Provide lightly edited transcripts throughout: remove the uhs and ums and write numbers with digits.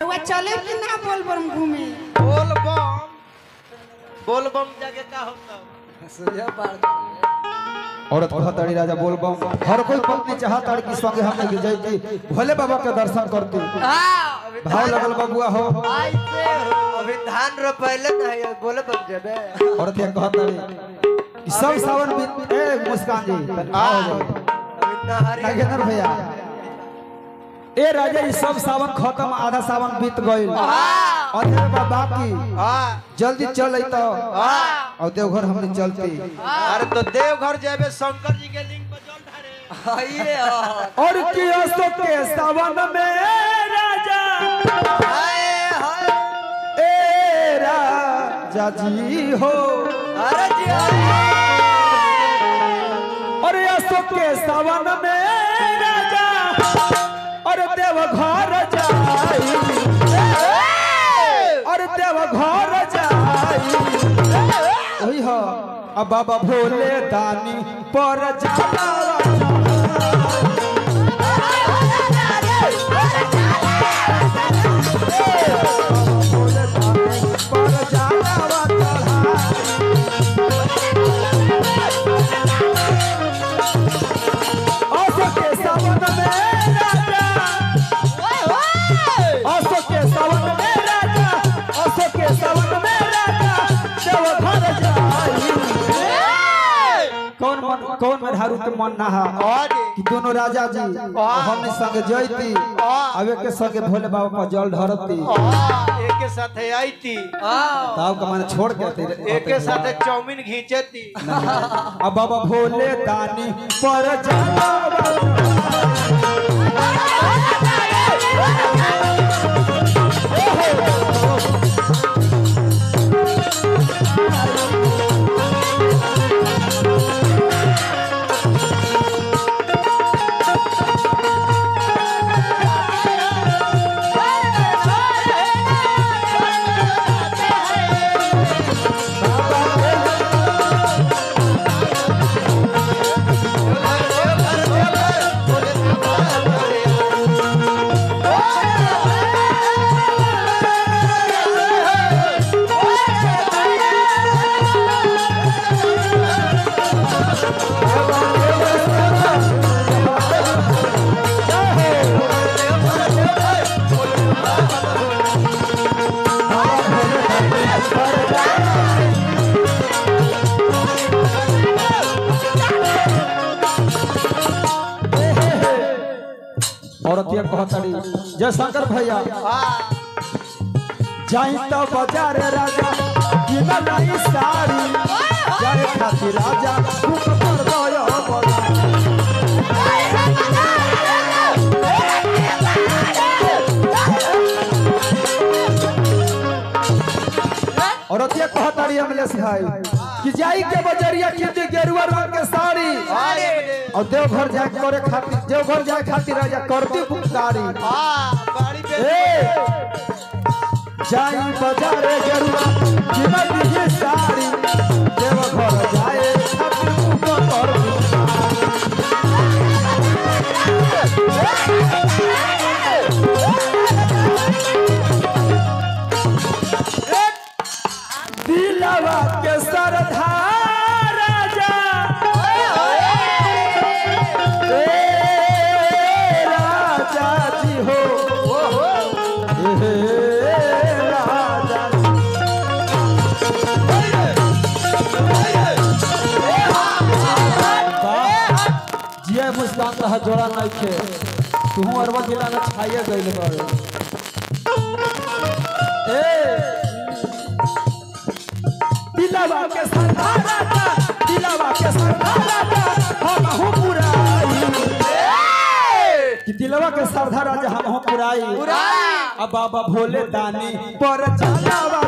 चले कि ना बोलबम घूमे बोलबम जगह का होता सुजा पार औरत कहताड़ी राजा बोलबम हर कोई पत्नी चाहताड़ी कि संगे हम विजय जी भोले बाबा के दर्शन करतू। हां भाव लगल बबुआ हो आई से अभिधान रो पहले न बोलबम जबे औरत ये कहताड़ी सब सावन बीत ए मुस्कान जी आ हो नागेंद्र भैया ए राजा ये सब सावन खत्म आधा सावन बीत गइल अरे बाबा की जल्दी चल तो और देवघर हमने चलती अरे तो देवघर जाबे शंकर जी के लिंग पर जल ढारे आइए और की असो के सावन में राजा हाय हाय ए राजा जी हो अरे जी और असो के सावन में राजा और देवघर जाई और देवघर जाई हो अब बाबा भोले दानी पर जाला कौन मधारू के मन ना कि दोनों राजा जी हमने संग जयती अब एक संग भोले बाबा पर जल ढरती एक के साथ आईती ताव का माने छोड़ के एक के साथ चाउमीन घीचती अब बाबा भोले दानी पर जाना जय शंकर भैया जाई तो बाजार राजा बिना नहीं सारी जय खातिर राजा भूख पर गयो और अतिया कहतारी हमले सिहाई कि जाई के बजरिया खेती गेरुआ रंग के साड़ी और देवघर जाए करे खातिर देवघर जाए खातिर राजा करती पुकारी जाई बाजार गेरुआ कीमत की साड़ी देवघर जाए खातिर पुकारी दिलवा के सरधा जोड़ा नहीं थे तू अरवा जिला में छाया गई ए दिलावा के सरदारा का दिलावा के सरदारा का हम हो पुराई कि दिलावा के सरदारा राजा हम हो पुराई अब बाबा भोले दानी पर चलावा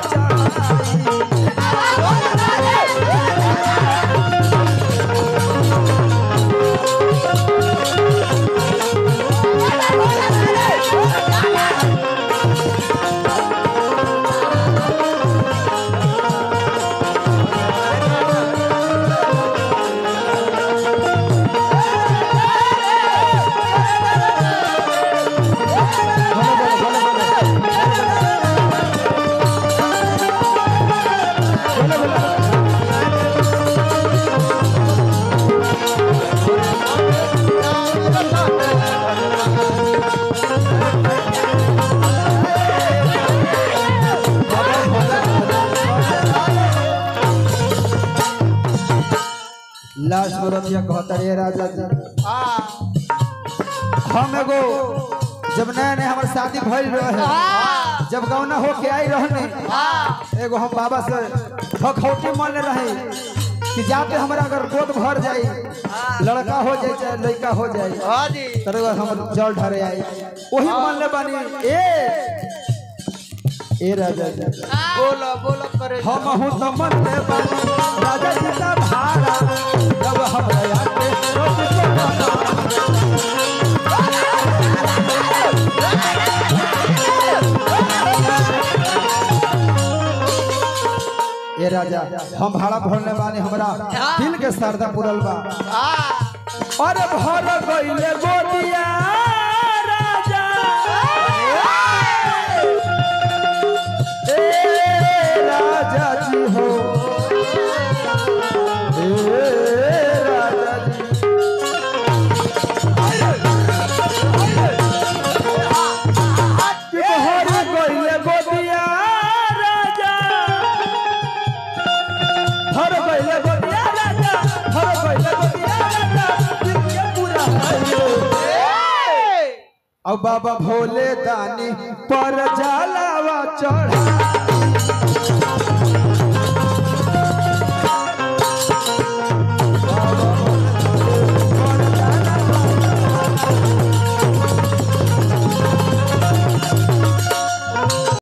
लास्ट बरतिया कहतरे राजा जी आ हम एगो जब नया नया हमर शादी भइल रहे जब गांव न होके आई रहने एगो हम बाबा से खखौटी मारने रहे कि जाते हमरा अगर गोद भर जाई लड़का हो जाए चाहे लड़का हो जाए हां जी तरे हम जल ढरे आई वही मानले बानी ए राजा जी बोलो बोलो करे हम हूं त मानले बानी राजा जी का भाड़ा जब हम आया पे रोज ये राजा हम भाड़ा भरने वाले हमरा दिल के सरदा पुरल बा और भर गइले गोदिया राजा ए राजा जी हो अब बाबा भोले दानी पर जलावा चढ़